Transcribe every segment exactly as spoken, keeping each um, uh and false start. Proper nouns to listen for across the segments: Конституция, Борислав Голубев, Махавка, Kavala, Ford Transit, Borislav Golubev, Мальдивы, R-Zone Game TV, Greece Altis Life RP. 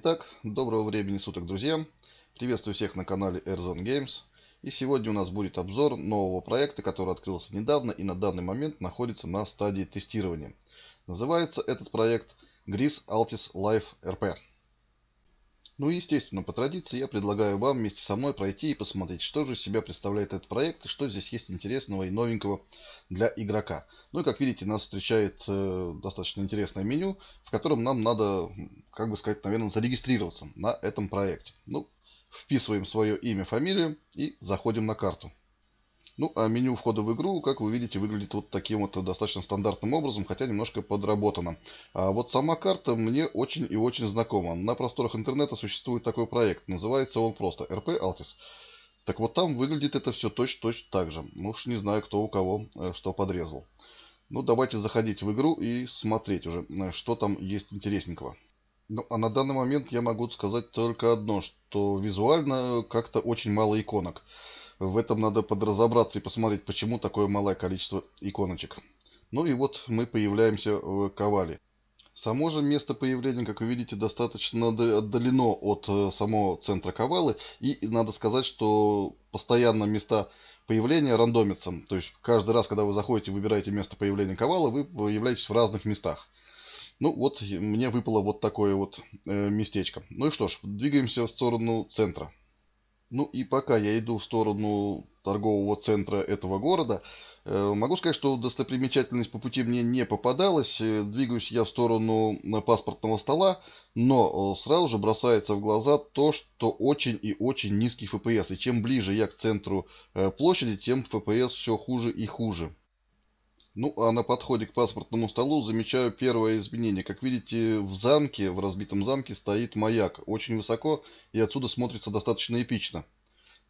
Итак, доброго времени суток, друзья! Приветствую всех на канале эр зон Games. И сегодня у нас будет обзор нового проекта, который открылся недавно и на данный момент находится на стадии тестирования. Называется этот проект Greece Altis Life эр пи. Ну и естественно, по традиции я предлагаю вам вместе со мной пройти и посмотреть, что же из себя представляет этот проект и что здесь есть интересного и новенького для игрока. Ну и как видите, нас встречает э, достаточно интересное меню, в котором нам надо, как бы сказать, наверное, зарегистрироваться на этом проекте. Ну, вписываем свое имя, фамилию и заходим на карту. Ну а меню входа в игру, как вы видите, выглядит вот таким вот достаточно стандартным образом, хотя немножко подработано. А вот сама карта мне очень и очень знакома. На просторах интернета существует такой проект, называется он просто эр пи Altis. Так вот там выглядит это все точь-точь так же. Уж не знаю, кто у кого что подрезал. Ну давайте заходить в игру и смотреть уже, что там есть интересненького. Ну, а на данный момент я могу сказать только одно, что визуально как-то очень мало иконок. В этом надо подразобраться и посмотреть, почему такое малое количество иконочек. Ну и вот мы появляемся в Кавале. Само же место появления, как вы видите, достаточно отдалено от самого центра Кавалы. И надо сказать, что постоянно места появления рандомятся. То есть каждый раз, когда вы заходите и выбираете место появления Кавалы, вы появляетесь в разных местах. Ну вот, мне выпало вот такое вот э, местечко. Ну и что ж, двигаемся в сторону центра. Ну и пока я иду в сторону торгового центра этого города, э, могу сказать, что достопримечательность по пути мне не попадалась. Э, двигаюсь я в сторону паспортного стола, но э, сразу же бросается в глаза то, что очень и очень низкий эф пи эс. И чем ближе я к центру э, площади, тем эф пи эс все хуже и хуже. Ну, а на подходе к паспортному столу замечаю первое изменение. Как видите, в замке, в разбитом замке стоит маяк. Очень высоко и отсюда смотрится достаточно эпично.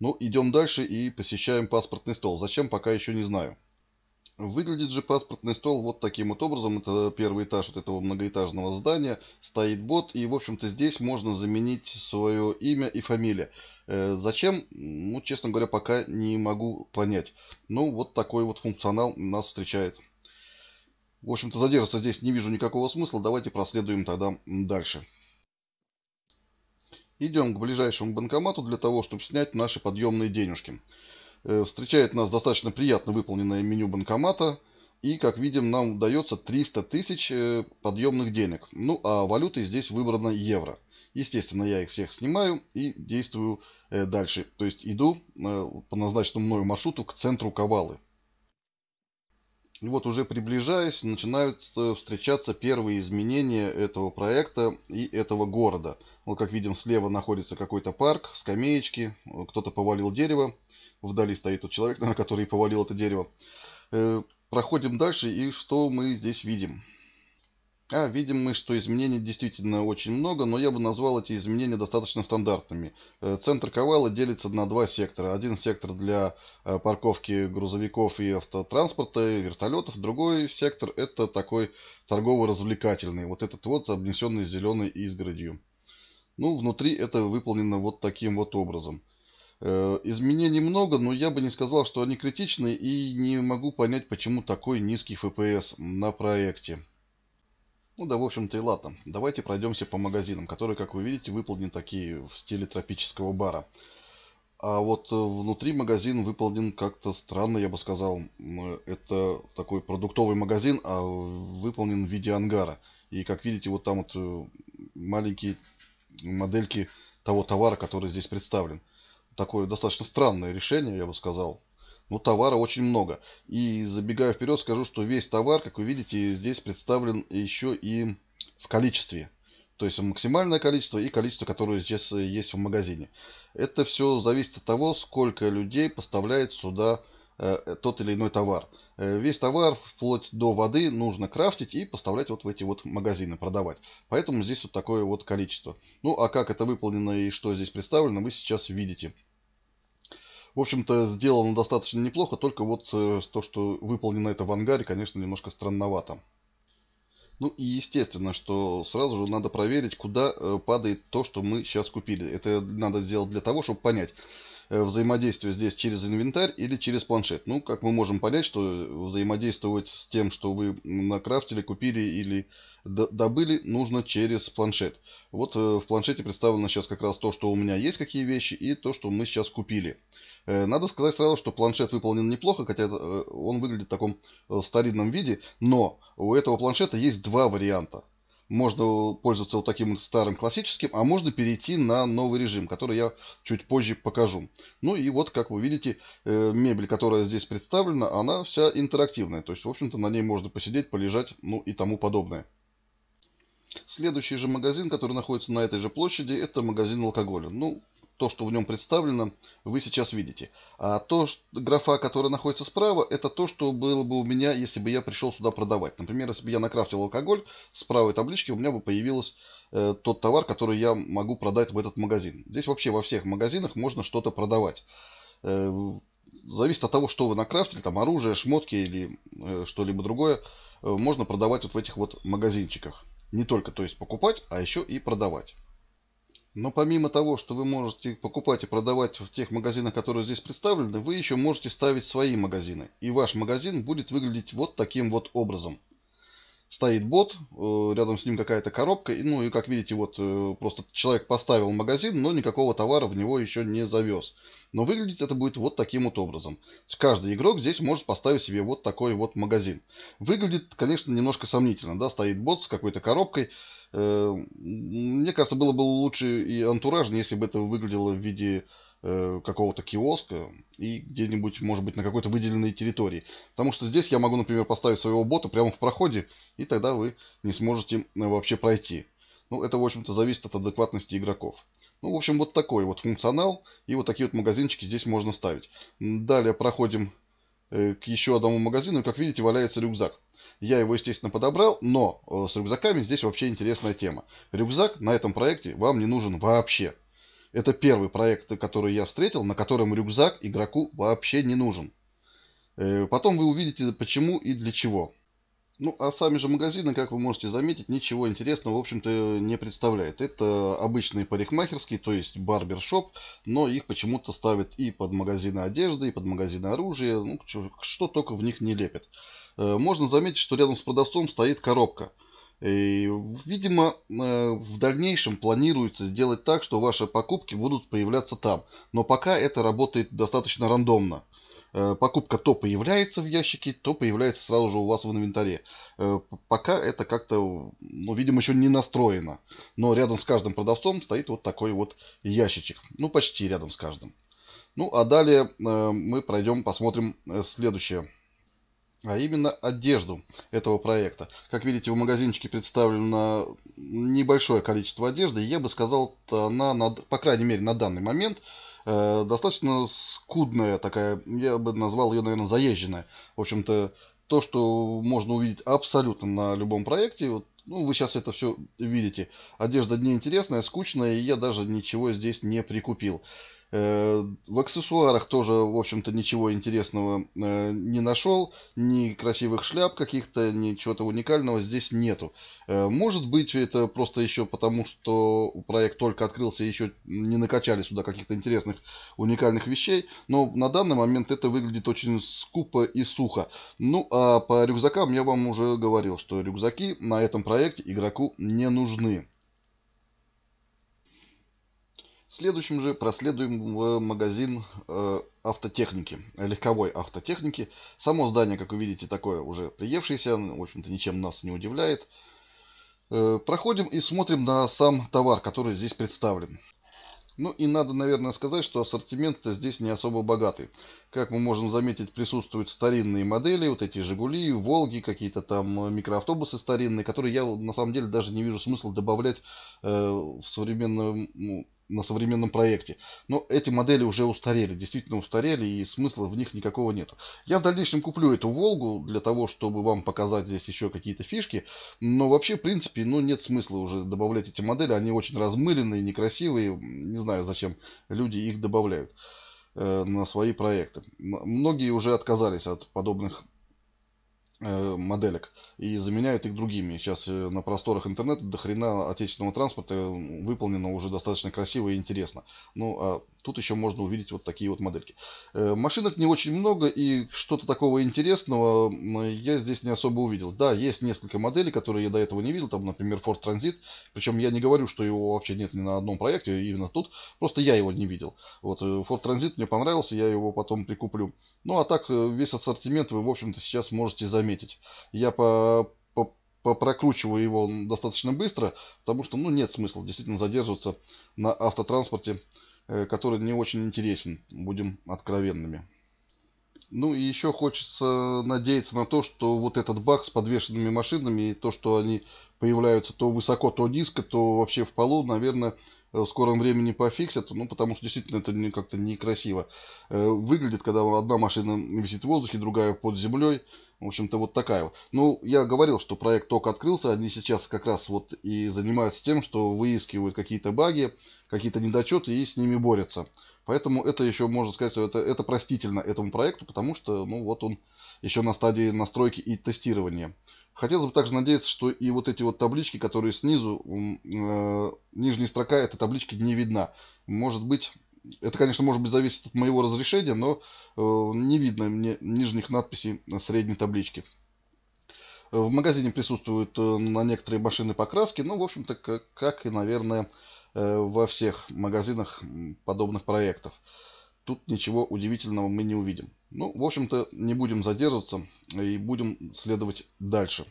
Ну, идем дальше и посещаем паспортный стол. Зачем, пока еще не знаю. Выглядит же паспортный стол вот таким вот образом. Это первый этаж вот этого многоэтажного здания. Стоит бот и, в общем-то, здесь можно заменить свое имя и фамилию. Зачем? Ну, честно говоря, пока не могу понять. Ну, вот такой вот функционал нас встречает. В общем-то, задерживаться здесь не вижу никакого смысла. Давайте проследуем тогда дальше. Идем к ближайшему банкомату для того, чтобы снять наши подъемные денежки. Встречает нас достаточно приятно выполненное меню банкомата. И, как видим, нам удается триста тысяч подъемных денег. Ну, а валютой здесь выбрано евро. Естественно, я их всех снимаю и действую э, дальше. То есть иду э, по назначенному мною маршруту к центру Кавалы. И вот уже приближаясь, начинают э, встречаться первые изменения этого проекта и этого города. Вот как видим, слева находится какой-то парк, скамеечки, кто-то повалил дерево. Вдали стоит тот человек, наверное, который повалил это дерево. Э, проходим дальше и что мы здесь видим? А, видим мы, что изменений действительно очень много, но я бы назвал эти изменения достаточно стандартными. Центр Кавала делится на два сектора. Один сектор для парковки грузовиков и автотранспорта, вертолетов. Другой сектор — это такой торгово-развлекательный. Вот этот вот, обнесенный зеленой изгородью. Ну, внутри это выполнено вот таким вот образом. Изменений много, но я бы не сказал, что они критичны. И не могу понять, почему такой низкий эф пи эс на проекте. Ну да, в общем-то и ладно. Давайте пройдемся по магазинам, которые, как вы видите, выполнены такие в стиле тропического бара. А вот внутри магазин выполнен как-то странно, я бы сказал. Это такой продуктовый магазин, а выполнен в виде ангара. И, как видите, вот там вот маленькие модельки того товара, который здесь представлен. Такое достаточно странное решение, я бы сказал. Ну, товара очень много. И забегая вперед, скажу, что весь товар, как вы видите, здесь представлен еще и в количестве. То есть максимальное количество и количество, которое сейчас есть в магазине. Это все зависит от того, сколько людей поставляет сюда э, тот или иной товар. Э, весь товар, вплоть до воды, нужно крафтить и поставлять вот в эти вот магазины, продавать. Поэтому здесь вот такое вот количество. Ну, а как это выполнено и что здесь представлено, вы сейчас видите. В общем-то, сделано достаточно неплохо, только вот то, что выполнено это в ангаре, конечно, немножко странновато. Ну и естественно, что сразу же надо проверить, куда падает то, что мы сейчас купили. Это надо сделать для того, чтобы понять, взаимодействие здесь через инвентарь или через планшет. Ну, как мы можем понять, что взаимодействовать с тем, что вы накрафтили, купили или добыли, нужно через планшет. Вот в планшете представлено сейчас как раз то, что у меня есть, какие вещи, и то, что мы сейчас купили. Надо сказать сразу, что планшет выполнен неплохо, хотя он выглядит в таком старинном виде, но у этого планшета есть два варианта. Можно пользоваться вот таким старым классическим, а можно перейти на новый режим, который я чуть позже покажу. Ну и вот, как вы видите, мебель, которая здесь представлена, она вся интерактивная. То есть, в общем-то, на ней можно посидеть, полежать, ну и тому подобное. Следующий же магазин, который находится на этой же площади, это магазин алкоголя. Ну, то, что в нем представлено, вы сейчас видите. А то, что, графа, которая находится справа, это то, что было бы у меня, если бы я пришел сюда продавать. Например, если бы я накрафтил алкоголь, с правой таблички у меня бы появился э, тот товар, который я могу продать в этот магазин. Здесь вообще во всех магазинах можно что-то продавать. Э, зависит от того, что вы накрафтили, там оружие, шмотки или э, что-либо другое, э, можно продавать вот в этих вот магазинчиках. Не только, то есть, покупать, а еще и продавать. Но помимо того, что вы можете покупать и продавать в тех магазинах, которые здесь представлены, вы еще можете ставить свои магазины. И ваш магазин будет выглядеть вот таким вот образом. Стоит бот, рядом с ним какая-то коробка. Ну и как видите, вот просто человек поставил магазин, но никакого товара в него еще не завез. Но выглядеть это будет вот таким вот образом. Каждый игрок здесь может поставить себе вот такой вот магазин. Выглядит, конечно, немножко сомнительно. Да? Стоит бот с какой-то коробкой. Мне кажется, было бы лучше и антуражно, если бы это выглядело в виде какого-то киоска и где-нибудь, может быть, на какой-то выделенной территории. Потому что здесь я могу, например, поставить своего бота прямо в проходе, и тогда вы не сможете вообще пройти. Ну, это, в общем-то, зависит от адекватности игроков. Ну, в общем, вот такой вот функционал, и вот такие вот магазинчики здесь можно ставить. Далее проходим к еще одному магазину, и, как видите, валяется рюкзак. Я его, естественно, подобрал, но с рюкзаками здесь вообще интересная тема. Рюкзак на этом проекте вам не нужен вообще. Это первый проект, который я встретил, на котором рюкзак игроку вообще не нужен. Потом вы увидите, почему и для чего. Ну, а сами же магазины, как вы можете заметить, ничего интересного, в общем-то, не представляет. Это обычные парикмахерские, то есть барбершоп, но их почему-то ставят и под магазины одежды, и под магазины оружия, ну, что только в них не лепят. Можно заметить, что рядом с продавцом стоит коробка. И, видимо, в дальнейшем планируется сделать так, что ваши покупки будут появляться там. Но пока это работает достаточно рандомно. Покупка то появляется в ящике, то появляется сразу же у вас в инвентаре. Пока это как-то, ну, видимо, еще не настроено. Но рядом с каждым продавцом стоит вот такой вот ящичек. Ну, почти рядом с каждым. Ну, а далее мы пройдем, посмотрим следующее. А именно одежду этого проекта. Как видите, в магазинчике представлено небольшое количество одежды. Я бы сказал, она, на, по крайней мере, на данный момент э, достаточно скудная такая. Я бы назвал ее, наверное, заезженная. В общем-то, то, что можно увидеть абсолютно на любом проекте. Вот, ну, вы сейчас это все видите. Одежда неинтересная, скучная, и я даже ничего здесь не прикупил. В аксессуарах тоже, в общем-то, ничего интересного не нашел. Ни красивых шляп каких-то, ни чего-то уникального здесь нету. Может быть, это просто еще потому, что проект только открылся и еще не накачали сюда каких-то интересных, уникальных вещей. Но на данный момент это выглядит очень скупо и сухо. Ну, а по рюкзакам я вам уже говорил, что рюкзаки на этом проекте игроку не нужны. Следующим же проследуем в магазин э, автотехники, легковой автотехники. Само здание, как вы видите, такое уже приевшееся, в общем-то, ничем нас не удивляет. Э, проходим и смотрим на сам товар, который здесь представлен. Ну и надо, наверное, сказать, что ассортимент-то здесь не особо богатый. Как мы можем заметить, присутствуют старинные модели, вот эти «Жигули», «Волги», какие-то там микроавтобусы старинные, которые я на самом деле даже не вижу смысла добавлять э, в современную... Ну, на современном проекте. Но эти модели уже устарели, действительно устарели, и смысла в них никакого нету. Я в дальнейшем куплю эту «Волгу» для того, чтобы вам показать здесь еще какие-то фишки, но вообще, в принципе, ну, нет смысла уже добавлять эти модели, они очень размыленные, некрасивые, не знаю, зачем люди их добавляют э, на свои проекты. Многие уже отказались от подобных моделек и заменяют их другими. Сейчас на просторах интернета до хрена отечественного транспорта выполнено уже достаточно красиво и интересно. Ну а тут еще можно увидеть вот такие вот модельки. Машинок не очень много, и что-то такого интересного я здесь не особо увидел. Да, есть несколько моделей, которые я до этого не видел, там, например, Ford Transit. Причем я не говорю, что его вообще нет ни на одном проекте, именно тут. Просто я его не видел. Вот Ford Transit мне понравился, я его потом прикуплю. Ну а так весь ассортимент вы, в общем-то, сейчас можете заметить. Я по... прокручиваю его достаточно быстро, потому что, ну, нет смысла действительно задерживаться на автотранспорте, который не очень интересен, будем откровенными. Ну и еще хочется надеяться на то, что вот этот баг с подвешенными машинами и то, что они появляются то высоко, то низко, то вообще в полу, наверное, в скором времени пофиксят, ну, потому что действительно это как-то некрасиво выглядит, когда одна машина висит в воздухе, другая под землей. В общем-то, вот такая вот. Ну, я говорил, что проект только открылся, они сейчас как раз вот и занимаются тем, что выискивают какие-то баги, какие-то недочеты и с ними борются. Поэтому это еще, можно сказать, что это, это простительно этому проекту, потому что, ну, вот он еще на стадии настройки и тестирования. Хотелось бы также надеяться, что и вот эти вот таблички, которые снизу, э, нижняя строка этой таблички не видна. Может быть, это, конечно, может быть зависит от моего разрешения, но э, не видно мне нижних надписей средней таблички. В магазине присутствуют э, на некоторые машины покраски, ну, в общем-то, как, как и, наверное, э, во всех магазинах подобных проектов. Тут ничего удивительного мы не увидим. Ну, в общем-то, не будем задерживаться и будем следовать дальше.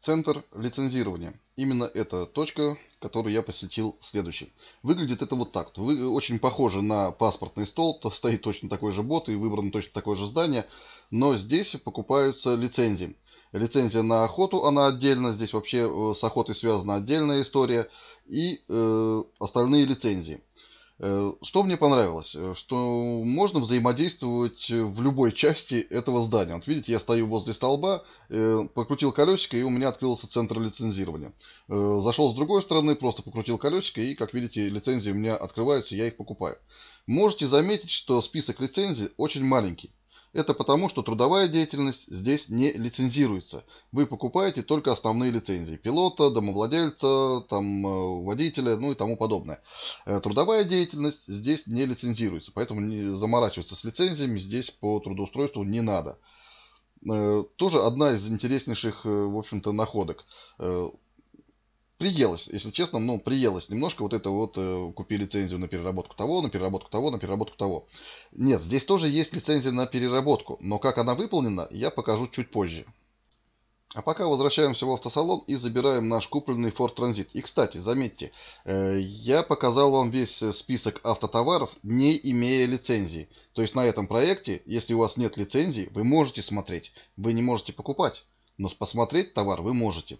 Центр лицензирования. Именно эта точка, которую я посетил, следующий. Выглядит это вот так. Вы, очень похоже на паспортный стол. То стоит точно такой же бот и выбрано точно такое же здание. Но здесь покупаются лицензии. Лицензия на охоту, она отдельно. Здесь вообще с охотой связана отдельная история. И э, остальные лицензии. Что мне понравилось, что можно взаимодействовать в любой части этого здания. Вот видите, я стою возле столба, покрутил колесико, и у меня открылся центр лицензирования. Зашел с другой стороны, просто покрутил колесико, и, как видите, лицензии у меня открываются, я их покупаю. Можете заметить, что список лицензий очень маленький. Это потому, что трудовая деятельность здесь не лицензируется. Вы покупаете только основные лицензии. Пилота, домовладельца, там, водителя, ну и тому подобное. Трудовая деятельность здесь не лицензируется. Поэтому не заморачиваться с лицензиями здесь по трудоустройству не надо. Тоже одна из интереснейших, в общем-то, находок. Приелось, если честно, ну, приелось немножко вот это вот, э, купи лицензию на переработку того, на переработку того, на переработку того. Нет, здесь тоже есть лицензия на переработку, но как она выполнена, я покажу чуть позже. А пока возвращаемся в автосалон и забираем наш купленный Ford Transit. И, кстати, заметьте, э, я показал вам весь список автотоваров, не имея лицензии. То есть на этом проекте, если у вас нет лицензии, вы можете смотреть, вы не можете покупать, но посмотреть товар вы можете.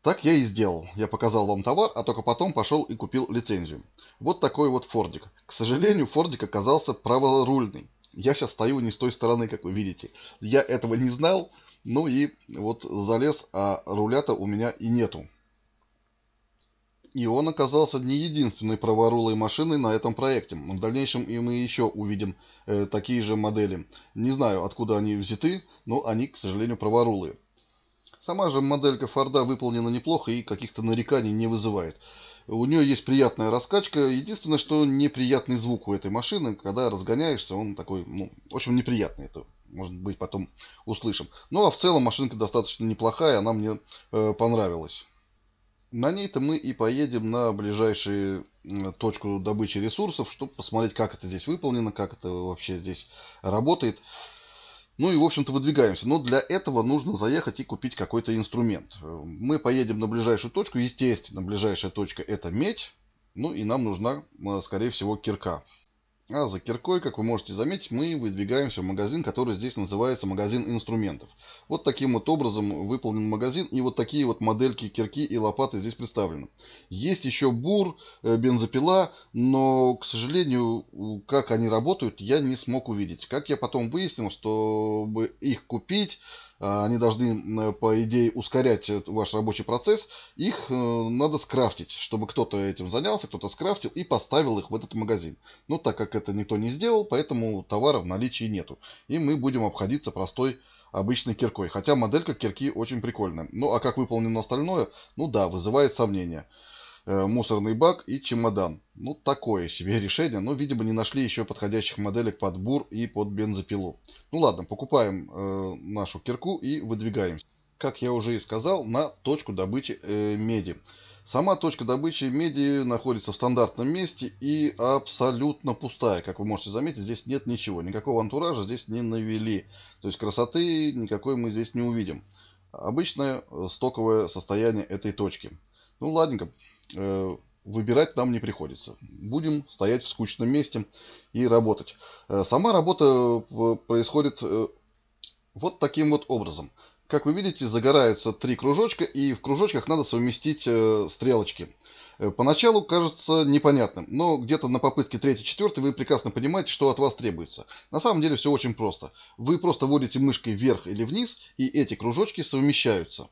Так я и сделал. Я показал вам товар, а только потом пошел и купил лицензию. Вот такой вот Фордик. К сожалению, Фордик оказался праворульный. Я сейчас стою не с той стороны, как вы видите. Я этого не знал, ну и вот залез, а руля-то у меня и нету. И он оказался не единственной праворулой машиной на этом проекте. В дальнейшем и мы еще увидим э, такие же модели. Не знаю, откуда они взяты, но они, к сожалению, праворулые. Сама же моделька Форда выполнена неплохо и каких-то нареканий не вызывает. У нее есть приятная раскачка. Единственное, что неприятный звук у этой машины, когда разгоняешься, он такой, ну, очень неприятный. Это, может быть, потом услышим. Ну, а в целом машинка достаточно неплохая, она мне э, понравилась. На ней-то мы и поедем на ближайшую точку добычи ресурсов, чтобы посмотреть, как это здесь выполнено, как это вообще здесь работает. Ну и, в общем-то, выдвигаемся. Но для этого нужно заехать и купить какой-то инструмент. Мы поедем на ближайшую точку. Естественно, ближайшая точка — это медь. Ну и нам нужна, скорее всего, кирка. А за киркой, как вы можете заметить, мы выдвигаемся в магазин, который здесь называется магазин инструментов. Вот таким вот образом выполнен магазин. И вот такие вот модельки кирки и лопаты здесь представлены. Есть еще бур, бензопила. Но, к сожалению, как они работают, я не смог увидеть. Как я потом выяснил, чтобы их купить, они должны, по идее, ускорять ваш рабочий процесс. Их надо скрафтить, чтобы кто-то этим занялся, кто-то скрафтил и поставил их в этот магазин. Но так как это никто не сделал, поэтому товара в наличии нету. И мы будем обходиться простой обычной киркой. Хотя моделька кирки очень прикольная. Ну а как выполнено остальное, ну да, вызывает сомнения. Мусорный бак и чемодан. Ну, такое себе решение. Но, видимо, не нашли еще подходящих моделек под бур и под бензопилу. Ну ладно, покупаем э, нашу кирку и выдвигаемся. Как я уже и сказал, на точку добычи э, меди. Сама точка добычи меди находится в стандартном месте и абсолютно пустая. Как вы можете заметить, здесь нет ничего. Никакого антуража здесь не навели. То есть красоты никакой мы здесь не увидим. Обычное стоковое состояние этой точки. Ну ладненько. Выбирать нам не приходится. Будем стоять в скучном месте и работать. Сама работа происходит вот таким вот образом. Как вы видите, загораются три кружочка, и в кружочках надо совместить стрелочки. Поначалу кажется непонятным, но где-то на попытке третьей-четвёртой вы прекрасно понимаете, что от вас требуется. На самом деле все очень просто. Вы просто водите мышкой вверх или вниз, и эти кружочки совмещаются.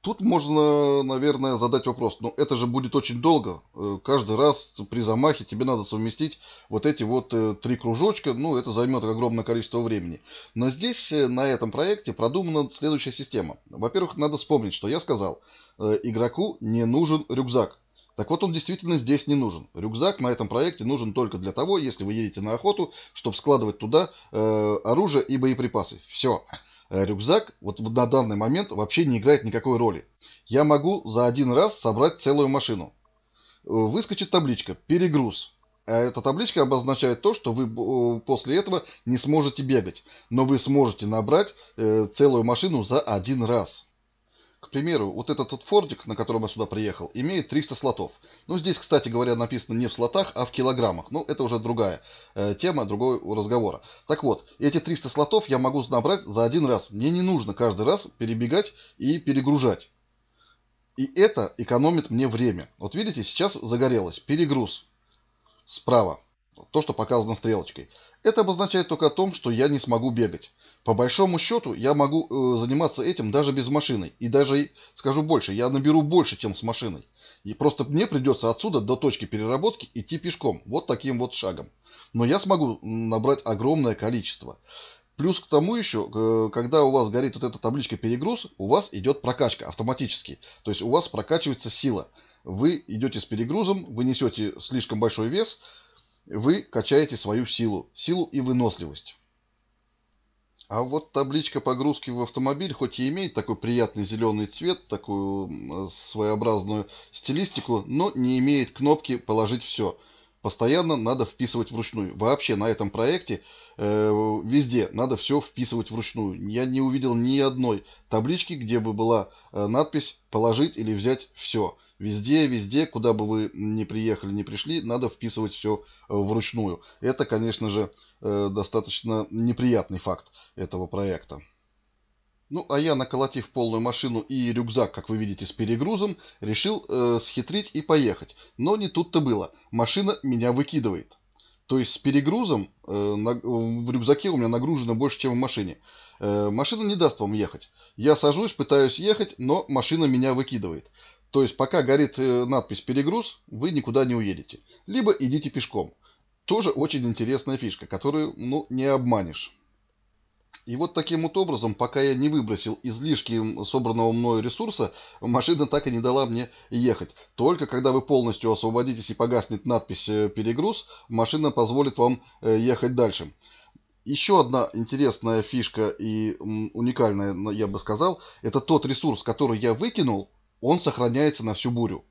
Тут можно, наверное, задать вопрос, но это же будет очень долго. Каждый раз при замахе тебе надо совместить вот эти вот три кружочка. Ну, это займет огромное количество времени. Но здесь, на этом проекте, продумана следующая система. Во-первых, надо вспомнить, что я сказал. Игроку не нужен рюкзак. Так вот, он действительно здесь не нужен. Рюкзак на этом проекте нужен только для того, если вы едете на охоту, чтобы складывать туда оружие и боеприпасы. Все. Рюкзак вот на данный момент вообще не играет никакой роли. Я могу за один раз собрать целую машину. Выскочит табличка «Перегруз». Эта табличка обозначает то, что вы после этого не сможете бегать. Но вы сможете набрать целую машину за один раз. К примеру, вот этот вот фордик, на котором я сюда приехал, имеет триста слотов. Ну, здесь, кстати говоря, написано не в слотах, а в килограммах. Ну, это уже другая э, тема, другого разговора. Так вот, эти триста слотов я могу набрать за один раз. Мне не нужно каждый раз перебегать и перегружать. И это экономит мне время. Вот видите, сейчас загорелось перегруз справа. То, что показано стрелочкой. Это обозначает только о том, что я не смогу бегать. По большому счету, я могу э, заниматься этим даже без машины. И даже, скажу больше, я наберу больше, чем с машиной. И просто мне придется отсюда до точки переработки идти пешком. Вот таким вот шагом. Но я смогу набрать огромное количество. Плюс к тому еще, когда у вас горит вот эта табличка «Перегруз», у вас идет прокачка автоматически. То есть у вас прокачивается сила. Вы идете с перегрузом, вы несете слишком большой вес, вы качаете свою силу, силу и выносливость. А вот табличка погрузки в автомобиль, хоть и имеет такой приятный зеленый цвет, такую своеобразную стилистику, но не имеет кнопки «Положить все». Постоянно надо вписывать вручную. Вообще на этом проекте э, везде надо все вписывать вручную. Я не увидел ни одной таблички, где бы была э, надпись «Положить» или «Взять все». Везде, везде, куда бы вы ни приехали, ни пришли, надо вписывать все э, вручную. Это, конечно же, э, достаточно неприятный факт этого проекта. Ну, а я, наколотив полную машину и рюкзак, как вы видите, с перегрузом, решил э, схитрить и поехать. Но не тут-то было. Машина меня выкидывает. То есть с перегрузом э, на, в рюкзаке у меня нагружено больше, чем в машине. Э, машина не даст вам ехать. Я сажусь, пытаюсь ехать, но машина меня выкидывает. То есть пока горит э, надпись «Перегруз», вы никуда не уедете. Либо идите пешком. Тоже очень интересная фишка, которую, ну, не обманешь. И вот таким вот образом, пока я не выбросил излишки собранного мною ресурса, машина так и не дала мне ехать. Только когда вы полностью освободитесь и погаснет надпись «Перегруз», машина позволит вам ехать дальше. Еще одна интересная фишка и уникальная, я бы сказал, это тот ресурс, который я выкинул, он сохраняется на всю бурю.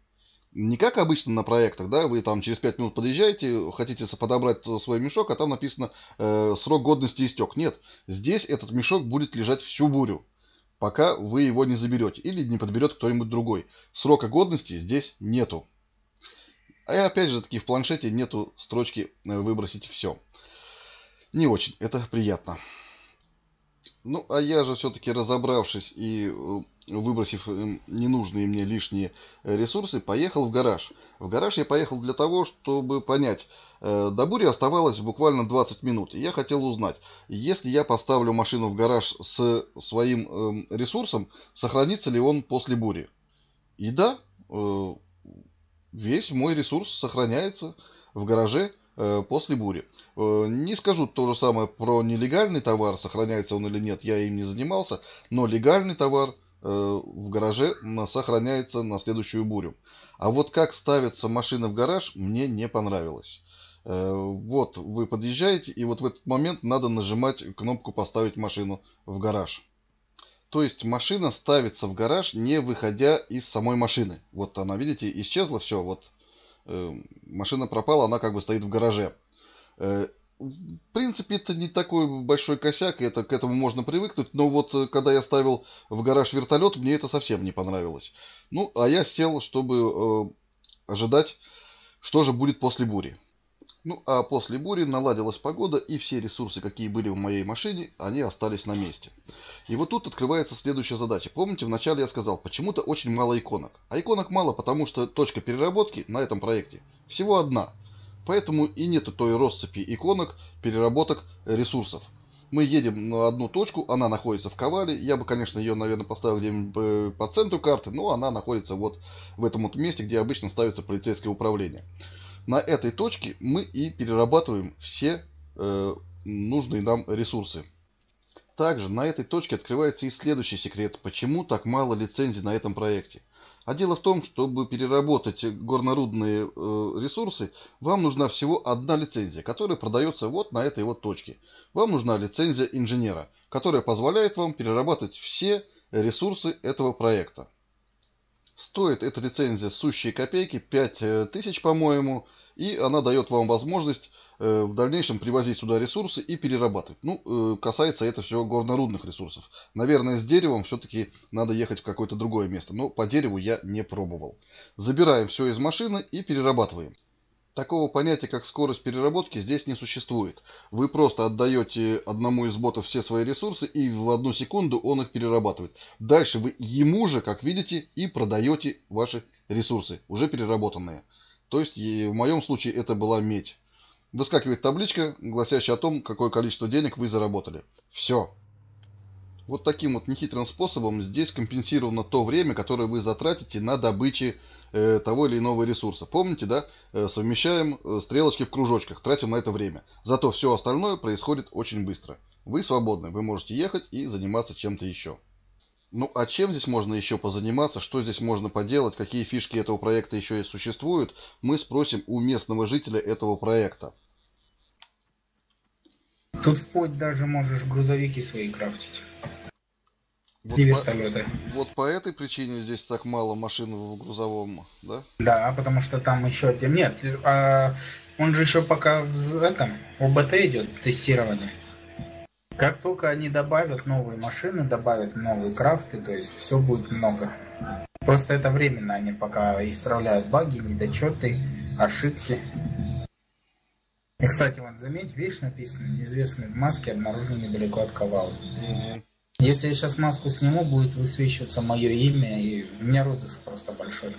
Не как обычно на проектах, да, вы там через пять минут подъезжаете, хотите подобрать свой мешок, а там написано э, «срок годности истек». Нет, здесь этот мешок будет лежать всю бурю, пока вы его не заберете или не подберет кто-нибудь другой. Срока годности здесь нету. А опять же таки в планшете нету строчки «выбросить все». Не очень, это приятно. Ну, а я же все-таки, разобравшись и выбросив ненужные мне лишние ресурсы, поехал в гараж. В гараж я поехал для того, чтобы понять, до бури оставалось буквально двадцать минут. И я хотел узнать, если я поставлю машину в гараж с своим ресурсом, сохранится ли он после бури. И да, весь мой ресурс сохраняется в гараже после бури. Не скажу то же самое про нелегальный товар, сохраняется он или нет, я им не занимался, но легальный товар в гараже сохраняется на следующую бурю. А вот как ставится машина в гараж, мне не понравилось. Вот вы подъезжаете, и вот в этот момент надо нажимать кнопку «Поставить машину в гараж». То есть машина ставится в гараж, не выходя из самой машины. Вот она, видите, исчезла, все, вот машина пропала, она как бы стоит в гараже. В принципе, это не такой большой косяк, это, к этому можно привыкнуть, но вот когда я ставил в гараж вертолет, мне это совсем не понравилось. Ну, а я сел, чтобы э, ожидать, что же будет после бури. Ну, а после бури наладилась погода, и все ресурсы, какие были в моей машине, они остались на месте. И вот тут открывается следующая задача. Помните, вначале я сказал, почему-то очень мало иконок. А иконок мало, потому что точка переработки на этом проекте всего одна. Поэтому и нету той россыпи иконок, переработок ресурсов. Мы едем на одну точку, она находится в Кавале. Я бы, конечно, ее, наверное, поставил где-нибудь по центру карты, но она находится вот в этом вот месте, где обычно ставится полицейское управление. На этой точке мы и перерабатываем все э, нужные нам ресурсы. Также на этой точке открывается и следующий секрет. Почему так мало лицензий на этом проекте? А дело в том, чтобы переработать горнорудные э, ресурсы, вам нужна всего одна лицензия, которая продается вот на этой вот точке. Вам нужна лицензия инженера, которая позволяет вам перерабатывать все ресурсы этого проекта. Стоит эта лицензия сущие копейки, пять тысяч, по-моему, и она дает вам возможность э, в дальнейшем привозить сюда ресурсы и перерабатывать. Ну, э, касается это всего горнорудных ресурсов. Наверное, с деревом все-таки надо ехать в какое-то другое место, но по дереву я не пробовал. Забираем все из машины и перерабатываем. Такого понятия, как скорость переработки, здесь не существует. Вы просто отдаете одному из ботов все свои ресурсы, и в одну секунду он их перерабатывает. Дальше вы ему же, как видите, и продаете ваши ресурсы, уже переработанные. То есть, и в моем случае это была медь. Выскакивает табличка, гласящая о том, какое количество денег вы заработали. Все. Вот таким вот нехитрым способом здесь компенсировано то время, которое вы затратите на добычу э, того или иного ресурса. Помните, да? Э, совмещаем э, стрелочки в кружочках, тратим на это время. Зато все остальное происходит очень быстро. Вы свободны, вы можете ехать и заниматься чем-то еще. Ну а чем здесь можно еще позаниматься, что здесь можно поделать, какие фишки этого проекта еще и существуют, мы спросим у местного жителя этого проекта. Тут вплоть даже можешь грузовики свои крафтить. Вот и вертолеты. По, вот по этой причине здесь так мало машин в грузовом, да? Да, потому что там еще... Нет, а он же еще пока в этом, ОБТ идет, тестирование. Как только они добавят новые машины, добавят новые крафты, то есть все будет много. Просто это временно, они пока исправляют баги, недочеты, ошибки. И, кстати, вот заметь, вещь написана, неизвестные в маске обнаружены недалеко от Кавалы. Если я сейчас маску сниму, будет высвечиваться мое имя, и у меня розыск просто большой.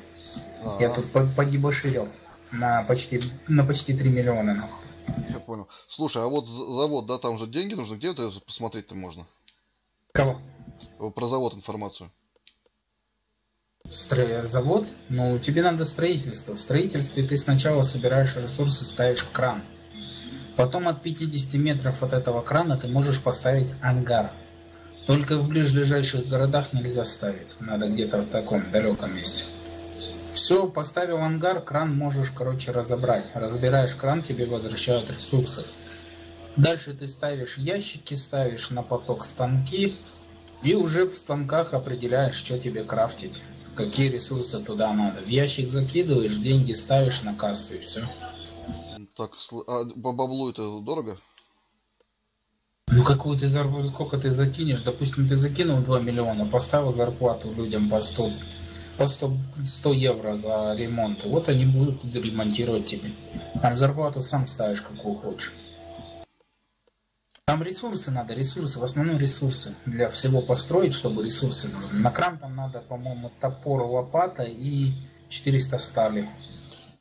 А-а-а. Я тут подебоширил на почти, на почти три миллиона. Нахуй. Я понял. Слушай, а вот завод, да, там же деньги нужно, где это посмотреть-то можно? Кого? Про завод информацию. Стро... Завод? Ну, тебе надо строительство. В строительстве ты сначала собираешь ресурсы, ставишь в кран. Потом от пятидесяти метров от этого крана ты можешь поставить ангар. Только в ближайших городах нельзя ставить. Надо где-то в таком далеком месте. Все, поставил ангар, кран можешь, короче, разобрать. Разбираешь кран, тебе возвращают ресурсы. Дальше ты ставишь ящики, ставишь на поток станки. И уже в станках определяешь, что тебе крафтить. Какие ресурсы туда надо. В ящик закидываешь, деньги ставишь на кассу и все. Так, а по баблу это дорого? Ну какую ты зарплату, сколько ты закинешь? Допустим, ты закинул два миллиона, поставил зарплату людям по сто, по сто, сто евро за ремонт. Вот они будут ремонтировать тебе. Там зарплату сам ставишь, какую хочешь. Там ресурсы надо, ресурсы, в основном ресурсы для всего построить, чтобы ресурсы были. На кран там надо, по-моему, топор, лопата и четыреста стали.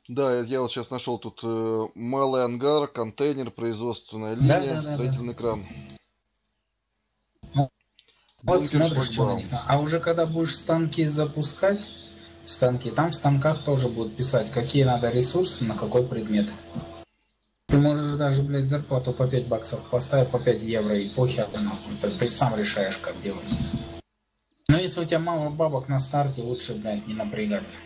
Да, я вот сейчас нашел тут э, малый ангар, контейнер, производственная линия, да, да, строительный да, да. кран. Ну, вот смотришь, а уже когда будешь станки запускать, станки, там в станках тоже будут писать, какие надо ресурсы, на какой предмет. Ты можешь даже, блядь, зарплату по пять баксов поставить, по пять евро, и похер, ты сам решаешь, как делать. Но если у тебя мало бабок на старте, лучше, блядь, не напрягаться.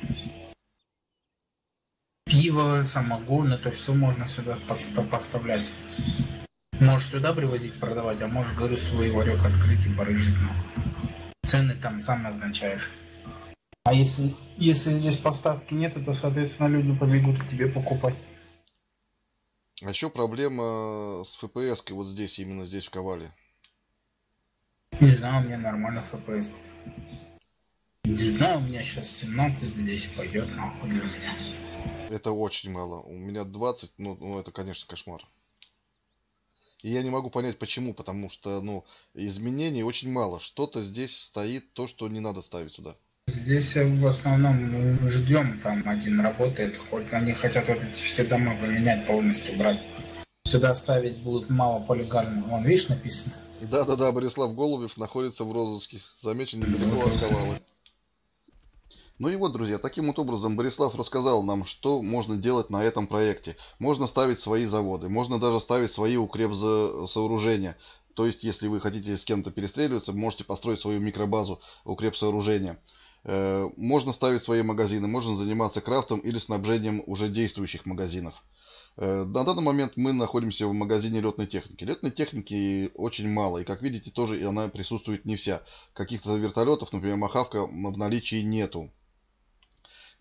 Пиво, самогон, это все можно сюда поставлять. Можешь сюда привозить, продавать, а можешь, говорю, свой варек открыть и барыжить. Цены там сам назначаешь. А если, если здесь поставки нет, то, соответственно, люди побегут к тебе покупать. А еще проблема с эф пэ эс-кой вот здесь, именно здесь, в Кавале. Не знаю, у меня нормально эф пэ эс. Не знаю, у меня сейчас семнадцать здесь пойдет, нахуй для меня. Это очень мало. У меня двадцать, ну, ну это, конечно, кошмар. И я не могу понять, почему, потому что, ну, изменений очень мало. Что-то здесь стоит, то, что не надо ставить сюда. Здесь в основном мы ждем, там один работает, хоть они хотят вот эти все дома поменять, полностью брать. Сюда ставить будут мало полигальных. Вон, видишь, написано? Да-да-да, Борислав Голубев находится в розыске, замечен недалеко от Кавалы. Ну и вот, друзья, таким вот образом Борислав рассказал нам, что можно делать на этом проекте. Можно ставить свои заводы, можно даже ставить свои укрепсооружения. То есть, если вы хотите с кем-то перестреливаться, можете построить свою микробазу укрепсооружения. Можно ставить свои магазины, можно заниматься крафтом или снабжением уже действующих магазинов. На данный момент мы находимся в магазине летной техники. Летной техники очень мало, и как видите, тоже она присутствует не вся. Каких-то вертолетов, например, Махавка, в наличии нету.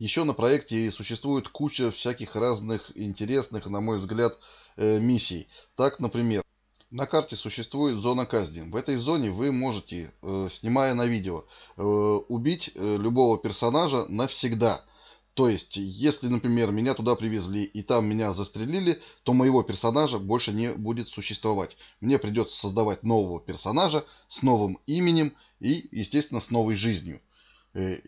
Еще на проекте существует куча всяких разных интересных, на мой взгляд, миссий. Так, например, на карте существует зона казни. В этой зоне вы можете, снимая на видео, убить любого персонажа навсегда. То есть, если, например, меня туда привезли и там меня застрелили, то моего персонажа больше не будет существовать. Мне придется создавать нового персонажа с новым именем и, естественно, с новой жизнью.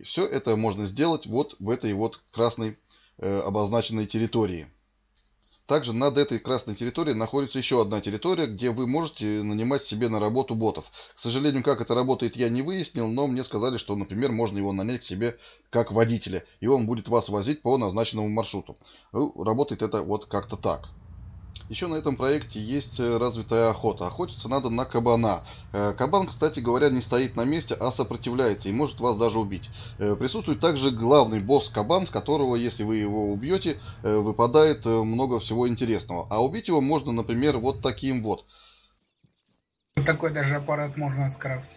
Все это можно сделать вот в этой вот красной обозначенной территории. Также над этой красной территорией находится еще одна территория, где вы можете нанимать себе на работу ботов. К сожалению, как это работает, я не выяснил, но мне сказали, что, например, можно его нанять к себе как водителя, и он будет вас возить по назначенному маршруту. Работает это вот как-то так. Еще на этом проекте есть развитая охота. Охотиться надо на кабана. Кабан, кстати говоря, не стоит на месте, а сопротивляется и может вас даже убить. Присутствует также главный босс кабан, с которого, если вы его убьете, выпадает много всего интересного. А убить его можно, например, вот таким вот. Такой даже аппарат можно скрафтить.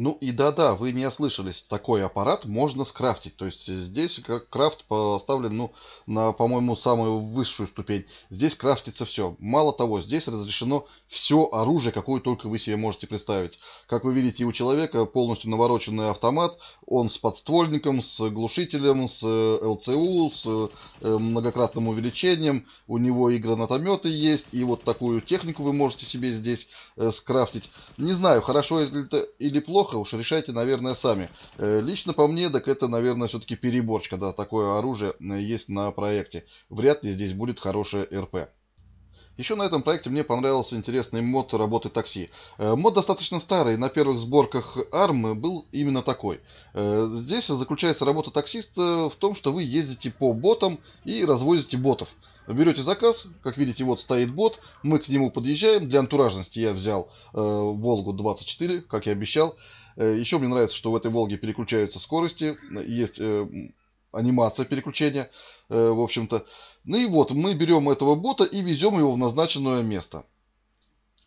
Ну и да-да, вы не ослышались, такой аппарат можно скрафтить. То есть здесь как крафт поставлен, ну, на, по-моему, самую высшую ступень. Здесь крафтится все. Мало того, здесь разрешено все оружие, какое только вы себе можете представить. Как вы видите, у человека полностью навороченный автомат. Он с подствольником, с глушителем, с эл цэ у, с многократным увеличением. У него и гранатометы есть, и вот такую технику вы можете себе здесь скрафтить. Не знаю, хорошо это или плохо. Уж решайте, наверное, сами. Лично по мне, так это, наверное, все-таки переборчик, когда такое оружие есть на проекте. Вряд ли здесь будет хорошее эр пэ. Еще на этом проекте мне понравился интересный мод работы такси. Мод достаточно старый, на первых сборках арм был именно такой. Здесь заключается работа таксиста в том, что вы ездите по ботам и развозите ботов. Берете заказ, как видите, вот стоит бот, мы к нему подъезжаем. Для антуражности я взял э, Волгу двадцать четыре, как и обещал. Э, еще мне нравится, что в этой Волге переключаются скорости, есть э, анимация переключения, э, в общем-то. Ну и вот, мы берем этого бота и везем его в назначенное место.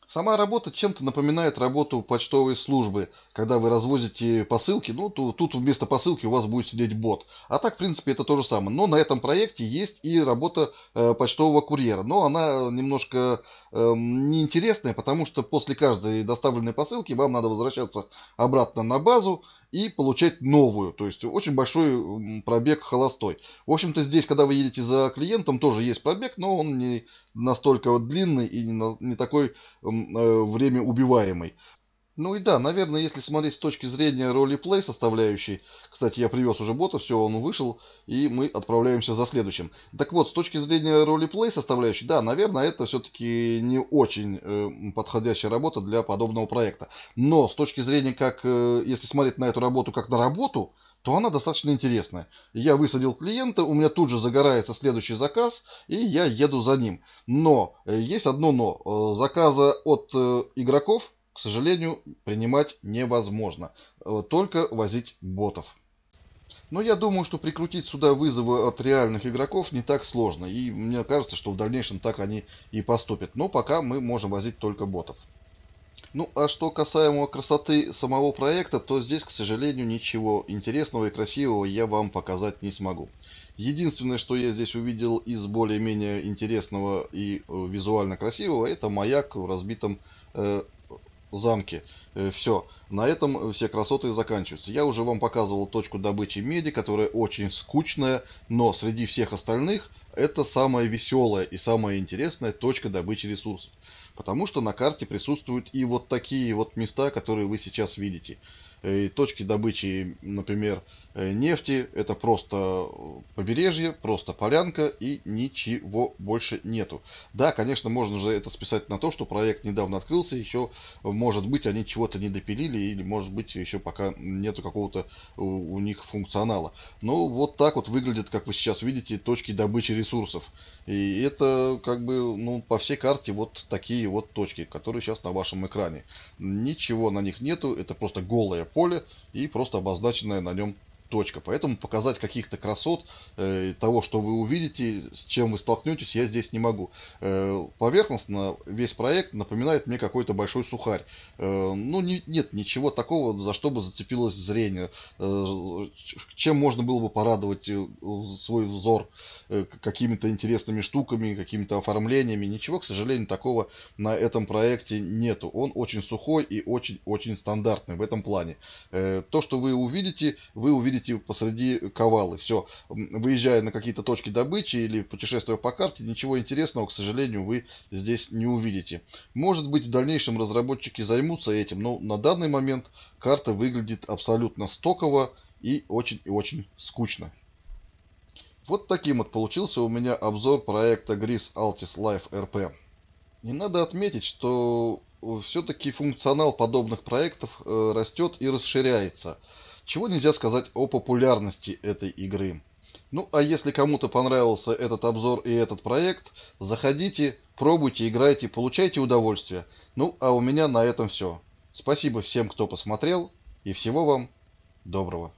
Сама работа чем-то напоминает работу почтовой службы, когда вы развозите посылки, ну, то, тут вместо посылки у вас будет сидеть бот. А так, в принципе, это то же самое. Но на этом проекте есть и работа э, почтового курьера. Но она немножко э, неинтересная, потому что после каждой доставленной посылки вам надо возвращаться обратно на базу и получать новую. То есть очень большой пробег холостой. В общем-то здесь, когда вы едете за клиентом, тоже есть пробег, но он не настолько вот длинный и не, на, не такой э, время убиваемый. Ну и да, наверное, если смотреть с точки зрения ролеплей составляющей, кстати, я привез уже бота, все, он вышел, и мы отправляемся за следующим. Так вот, с точки зрения ролеплей составляющей, да, наверное, это все-таки не очень э, подходящая работа для подобного проекта. Но с точки зрения, как, э, если смотреть на эту работу как на работу, то она достаточно интересная. Я высадил клиента, у меня тут же загорается следующий заказ, и я еду за ним. Но, э, есть одно но, э, заказа от э, игроков, к сожалению, принимать невозможно. Только возить ботов. Но я думаю, что прикрутить сюда вызовы от реальных игроков не так сложно. И мне кажется, что в дальнейшем так они и поступят. Но пока мы можем возить только ботов. Ну, а что касаемо красоты самого проекта, то здесь, к сожалению, ничего интересного и красивого я вам показать не смогу. Единственное, что я здесь увидел из более-менее интересного и визуально красивого, это маяк в разбитом э, замки. Все. На этом все красоты заканчиваются. Я уже вам показывал точку добычи меди, которая очень скучная, но среди всех остальных это самая веселая и самая интересная точка добычи ресурсов. Потому что на карте присутствуют и вот такие вот места, которые вы сейчас видите. И точки добычи, например, нефти, это просто побережье, просто полянка и ничего больше нету. Да, конечно, можно же это списать на то, что проект недавно открылся, еще, может быть, они чего-то не допилили или, может быть, еще пока нету какого-то у них функционала. Но вот так вот выглядят, как вы сейчас видите, точки добычи ресурсов. И это как бы, ну, по всей карте вот такие вот точки, которые сейчас на вашем экране. Ничего на них нету, это просто голое поле и просто обозначенное на нем точка. Поэтому показать каких-то красот, э, того, что вы увидите, с чем вы столкнетесь, я здесь не могу. Э, поверхностно весь проект напоминает мне какой-то большой сухарь. Э, ну, не, нет ничего такого, за что бы зацепилось зрение, э, чем можно было бы порадовать свой взор э, какими-то интересными штуками, какими-то оформлениями. Ничего, к сожалению, такого на этом проекте нету. Он очень сухой и очень-очень стандартный в этом плане. Э, то, что вы увидите, вы увидите посреди Кавалы. Все. Выезжая на какие-то точки добычи или путешествуя по карте, ничего интересного, к сожалению, вы здесь не увидите. Может быть, в дальнейшем разработчики займутся этим, но на данный момент карта выглядит абсолютно стоково и очень и очень скучно. Вот таким вот получился у меня обзор проекта Greece Altis Life эр пи. И надо отметить, что все-таки функционал подобных проектов растет и расширяется. Чего нельзя сказать о популярности этой игры. Ну, а если кому-то понравился этот обзор и этот проект, заходите, пробуйте, играйте, получайте удовольствие. Ну, а у меня на этом все. Спасибо всем, кто посмотрел, и всего вам доброго.